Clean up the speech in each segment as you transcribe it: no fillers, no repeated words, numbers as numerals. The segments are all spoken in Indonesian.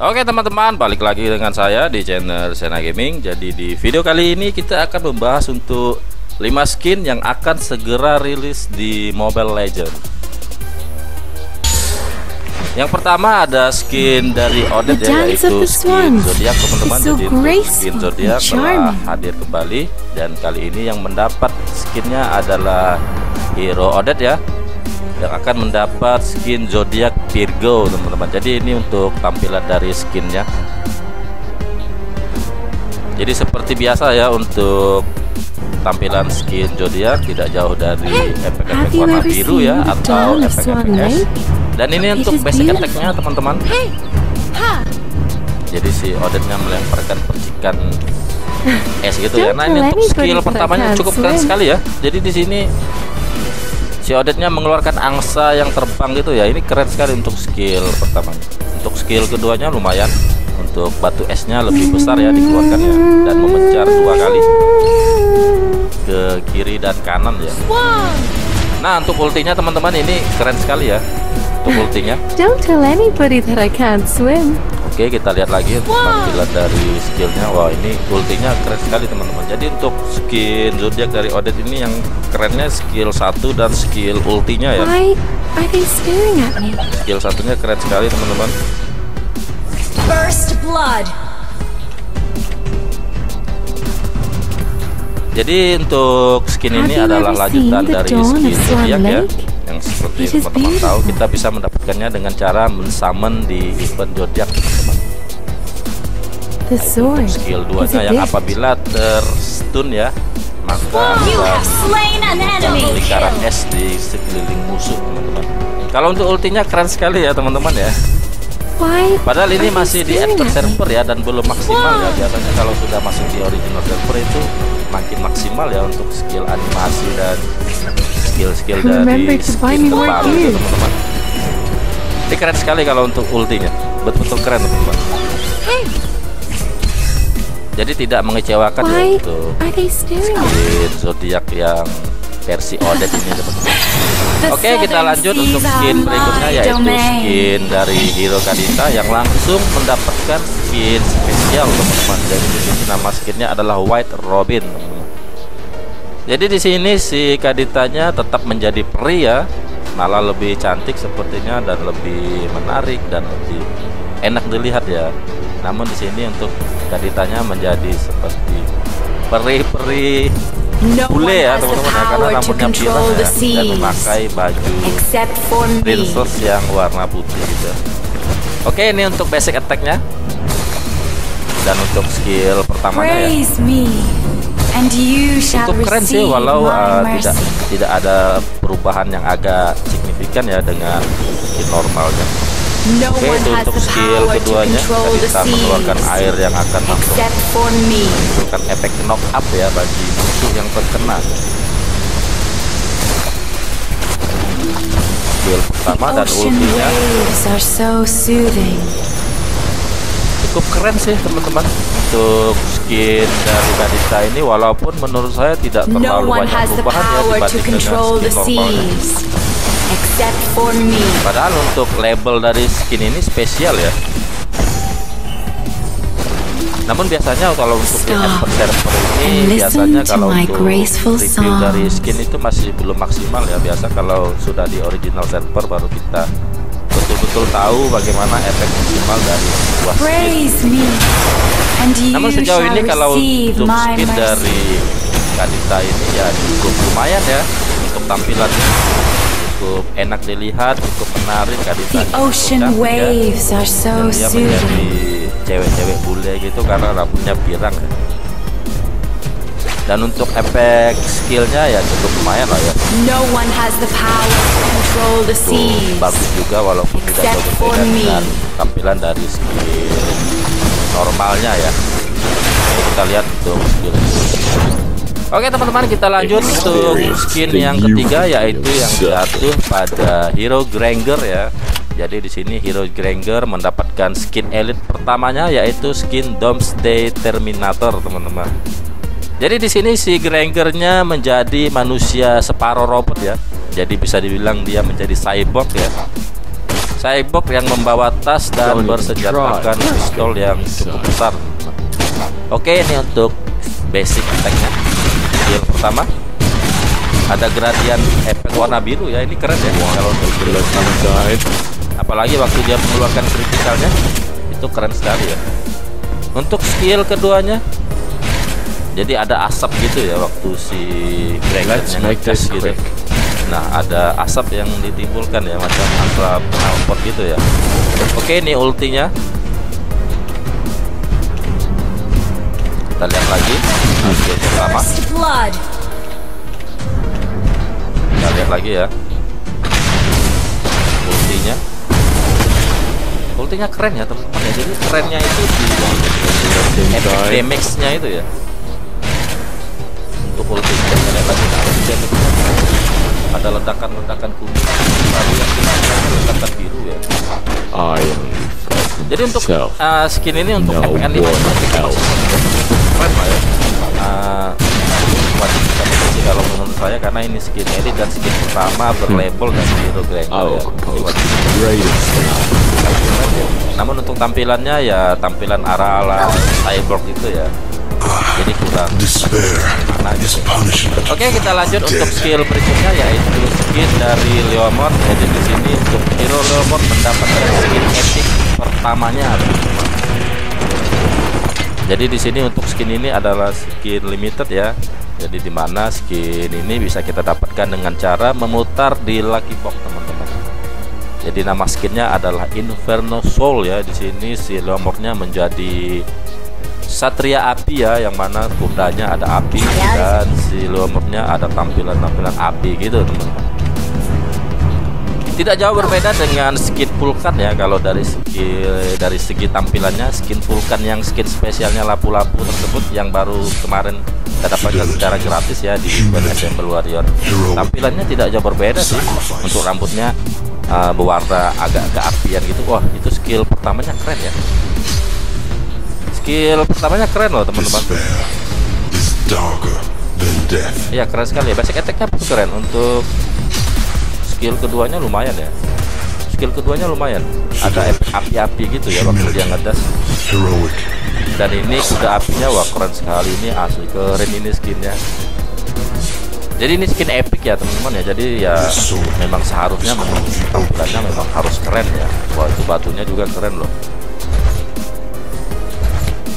Oke teman-teman, balik lagi dengan saya di channel Sena Gaming. Jadi di video kali ini kita akan membahas untuk 5 skin yang akan segera rilis di Mobile Legends. Yang pertama ada skin dari Odette, yaitu skin zodiak teman-teman. Jadi skin zodiak telah hadir kembali, dan kali ini yang mendapat skinnya adalah hero Odette ya, yang akan mendapat skin zodiak Virgo teman-teman. Jadi ini untuk tampilan dari skinnya. Jadi seperti biasa ya, untuk tampilan skin zodiak tidak jauh dari efek-efek warna biru ya, atau efek-efek. Dan ini untuk basic attack-nya teman-teman. Jadi si Odette-nya melemparkan percikan es gitu ya. Nah ini untuk skill pertamanya cukup keren sekali ya. Jadi di sini si Odette-nya mengeluarkan angsa yang terbang gitu ya. Ini keren sekali untuk skill pertama. Untuk skill keduanya lumayan. Untuk batu esnya lebih besar ya dikeluarkannya, dan memencar dua kali ke kiri dan kanan ya. Nah untuk ultinya teman-teman ini keren sekali ya. Untuk ultinya oke, kita lihat lagi untuk tampilan dari skillnya. Wah ini ultinya keren sekali teman-teman. Jadi untuk skin zodiak dari Odette ini yang kerennya skill 1 dan skill ultinya ya. Skill satunya keren sekali teman-teman. First blood. Jadi untuk skin ini adalah lanjutan dari skin zodiak ya. Yang seperti teman-teman tahu, kita bisa mendapatkannya dengan cara men-summon di event zodiak teman-teman. Nah, skill 2-nya yang apabila terstun ya, maka lingkaran es di sekeliling musuh teman-teman. Kalau untuk ultinya keren sekali ya teman-teman ya. Padahal ini masih di after server ya, dan belum maksimal ya. Biasanya kalau sudah masuk di original server itu makin maksimal ya untuk skill animasi dan skill dari skin terbaru itu teman-teman. Ini keren sekali kalau untuk ultinya, betul-betul keren teman-teman. Jadi tidak mengecewakan ya untuk skin zodiak yang versi Odette ini teman-teman. Oke, kita lanjut untuk skin berikutnya, yaitu skin dari hero Kadita yang langsung mendapatkan skin spesial teman-teman. Jadi di sini nama skinnya adalah White Robin teman-teman. Jadi di sini si Kaditanya tetap menjadi peri ya, malah lebih cantik sepertinya dan lebih menarik dan lebih enak dilihat ya. Namun di sini untuk Kaditanya menjadi seperti peri-peri bule ya teman-teman ya, karena rambutnya pirang ya, dan memakai baju princess yang warna putih gitu. Oke, ini untuk basic attack-nya dan untuk skill pertamanya ya. Cukup keren sih, walau tidak ada perubahan yang agak signifikan ya dengan skin normalnya. Oke, itu untuk skill keduanya, kita mengeluarkan air yang akan menimbulkan efek knock up ya bagi musuh yang terkena. Skill pertama dan ultinya cukup keren sih teman-teman. Untuk skin dari Kadita ini, walaupun menurut saya tidak terlalu banyak perubahan ya dibandingkan dengan skin normalnya. Padahal untuk label dari skin ini spesial ya. Namun biasanya kalau untuk server ini, biasanya kalau untuk review dari skin itu masih belum maksimal ya. Biasa kalau sudah di original server baru kita betul-betul tahu bagaimana efek maksimal dari sebuah skin. Namun sejauh ini kalau untuk skin dari Kadita ini ya cukup lumayan ya untuk tampilannya. Cukup enak dilihat, cukup menarik. Kadita dia menjadi cewek-cewek bule gitu karena rambutnya pirang ya. Dan untuk efek skillnya ya cukup lumayan lah ya. Bagus juga, walaupun tidak berbeda dengan tampilan dari skill normalnya ya. Jadi kita lihat untuk skill. Oke teman-teman, kita lanjut untuk skin yang ketiga, yaitu yang jatuh pada hero Granger ya. Jadi di sini hero Granger mendapatkan skin elite pertamanya, yaitu skin Doomsday Terminator teman-teman. Jadi di sini si Granger-nya menjadi manusia separuh robot ya. Jadi bisa dibilang dia menjadi cyborg ya. Cyborg yang membawa tas dan bersenjatakan pistol yang cukup besar. Oke, ini untuk basic attack-nya. Yang pertama ada gradien efek warna biru ya, ini keren ya. Kalau apalagi waktu dia mengeluarkan kritikalnya itu keren sekali ya. Untuk skill keduanya, jadi ada asap gitu ya waktu si Granger gitu. Nah, ada asap yang ditimbulkan ya, macam asap knalpot gitu ya. Oke, ini ultinya. Kita lihat lagi. Oke, pertama. Kita lihat lagi ya. Ultinya. Ultinya keren ya, teman-teman ya. Jadi kerennya itu di efek damage-nya itu ya. Untuk ultinya kita lihat lagi ada ledakan-ledakan kuning, lalu yang ledakan biru ya. Jadi untuk skin ini untuk FPN 5 keren lah ya. Wajib kita koleksi kalau menurut saya, karena ini skin edit dan skin pertama berlabel dan hero Granger ya. Namun untuk tampilannya ya tampilan ala-ala cyborg itu ya. Jadi kurang punishment. Oke, kita lanjut untuk skill berikutnya yaitu skin dari Leomord. Jadi di sini untuk hero Leomord mendapatkan skin epic pertamanya. Jadi di sini untuk skin ini adalah skin limited ya. Jadi dimana skin ini bisa kita dapatkan dengan cara memutar di lucky box teman-teman. Jadi nama skinnya adalah Inferno Soul ya. Di sini si Leomordnya menjadi satria api ya, yang mana kudanya ada api dan si Leomordnya ada tampilan-tampilan api gitu teman-teman. Tidak jauh berbeda dengan skin Vulkan ya. Kalau dari segi tampilannya, skin Vulkan yang skin spesialnya Lapu-lapu tersebut yang baru kemarin kita dapatkan secara gratis ya di Mobile Warrior, tampilannya tidak jauh berbeda sih. Untuk rambutnya berwarna agak keapian gitu. Wah, itu skill pertamanya keren ya. Skill pertamanya keren loh teman-teman. Iya, keren sekali ya. Basic attack-nya pun keren. Untuk skill keduanya lumayan ya. Skill keduanya lumayan. Ada efek api-api gitu ya waktu dia ngedas. Dan ini udah apinya, wah keren sekali. Ini asli keren ini skinnya. Jadi ini skin epic ya teman-teman ya. Jadi ya memang seharusnya tampilannya memang harus keren ya. Wah, itu batunya juga keren loh.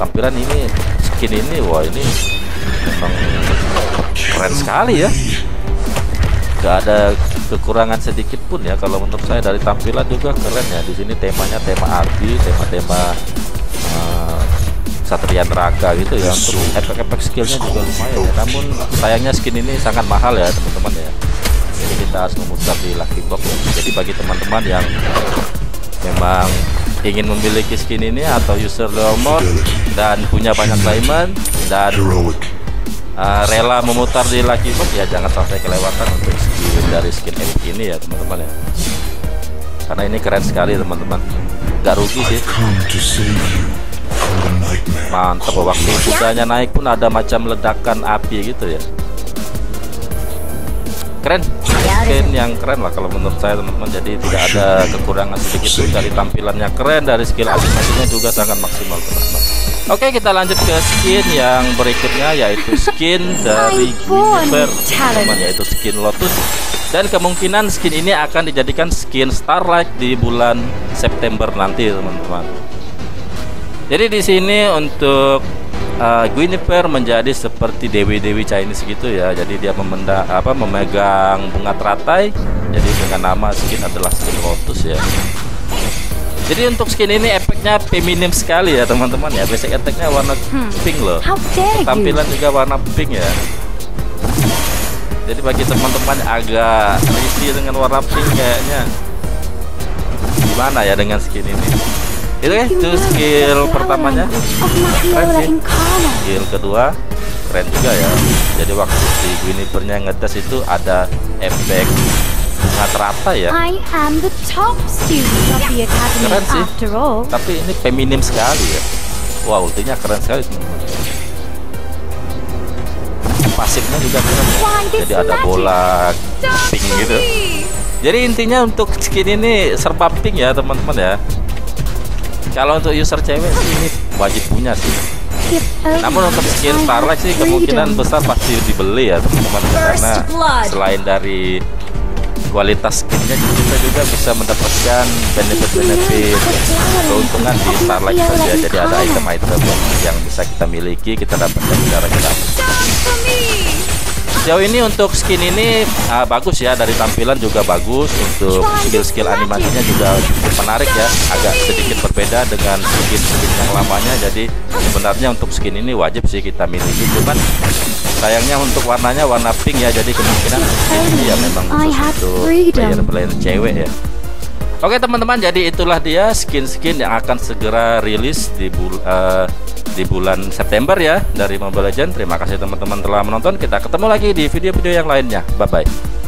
Tampilan ini, skin ini, wah ini memang keren sekali ya. Gak ada kekurangan sedikit pun ya kalau menurut saya. Dari tampilan juga keren ya. Di sini temanya tema api, tema-tema satria neraka gitu ya. Untuk efek-efek skillnya juga lumayan ya. Namun sayangnya skin ini sangat mahal ya teman-teman ya. Jadi kita harus memutar di lucky box ya. Jadi bagi teman-teman yang memang ingin memiliki skin ini atau user Leomord dan punya banyak diamond dan rela memutar di lucky box ya, jangan sampai kelewatan untuk skin dari skin epic ini ya teman-teman ya. Karena ini keren sekali teman-teman, gak rugi sih. Mantap, waktu kudanya naik pun ada macam ledakan api gitu ya. Keren, skin yang keren lah kalau menurut saya teman-teman. Jadi tidak ada kekurangan sedikit pun. Dari tampilannya keren, dari skill animasinya juga sangat maksimal teman-teman. Oke, kita lanjut ke skin yang berikutnya yaitu skin dari Guinevere teman-teman, yaitu skin Lotus. Dan kemungkinan skin ini akan dijadikan skin Starlight di bulan September nanti teman-teman. Jadi di sini untuk Guinevere menjadi seperti dewi-dewi Chinese gitu ya. Jadi dia memegang bunga teratai. Jadi dengan nama skin adalah skin Lotus ya. Jadi untuk skin ini efeknya feminim sekali ya teman-teman ya. Basic attack-nya warna pink loh. Tampilan juga warna pink ya. Jadi bagi teman-teman agak risih dengan warna pink kayaknya. Gimana ya dengan skin ini? Itu skill pertamanya keren sih. Skill kedua keren juga ya. Jadi waktu si Guinevere-nya ngetes itu ada efek bunga teratai ya. Keren sih, tapi ini feminim sekali ya. Wah, ultinya keren sekali teman-teman. Pasifnya juga keren ya. Jadi ada bola pink gitu. Jadi intinya untuk skin ini serba pink ya teman-teman ya. Kalau untuk user cewek sih ini wajib punya sih. Namun untuk skin Starlight sih kemungkinan besar pasti dibeli ya teman-teman, karena selain dari kualitas skinnya kita juga bisa mendapatkan benefit-benefit keuntungan di Starlight saja. Jadi ada item-item yang bisa kita miliki, kita dapatkan secara gratis. Sejauh ini untuk skin ini bagus ya, dari tampilan juga bagus, untuk skill-skill animasinya juga menarik ya, agak sedikit berbeda dengan skin-skin yang lamanya. Jadi sebenarnya untuk skin ini wajib sih kita miliki, cuman sayangnya untuk warnanya warna pink ya, jadi kemungkinan skin ini ya memang untuk player-player cewek ya. Oke teman-teman, jadi itulah dia skin-skin yang akan segera rilis di bulan September ya dari Mobile Legends. Terima kasih teman-teman telah menonton. Kita ketemu lagi di video-video yang lainnya. Bye-bye.